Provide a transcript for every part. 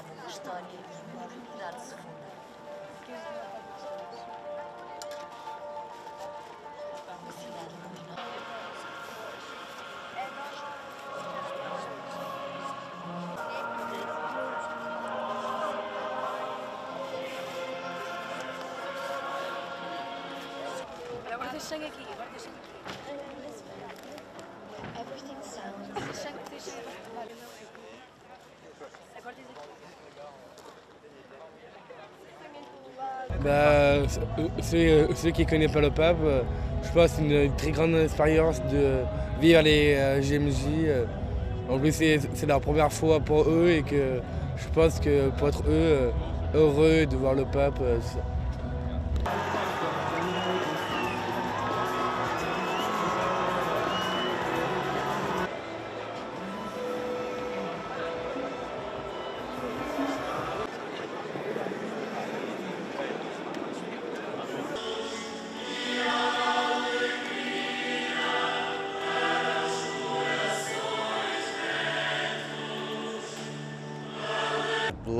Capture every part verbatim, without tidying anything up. sabe a história e uma unidade se funda. Uma cidade luminosa. Deixem aqui, agora deixem aqui. Everything sounds. Deixem aqui, deixem agora. Agora diz aqui. Bah, ceux, ceux qui ne connaissent pas le pape, je pense que c'est une très grande expérience de vivre les G M J. En plus, c'est la première fois pour eux et que je pense que pour être eux, heureux de voir le pape,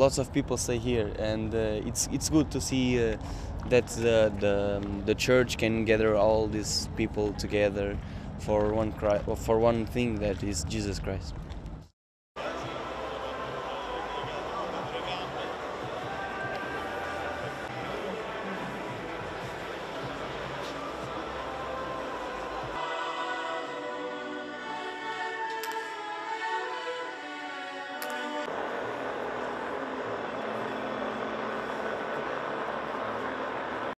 lots of people stay here, and uh, it's it's good to see uh, that the, the the church can gather all these people together for one cri for one thing, that is Jesus Christ.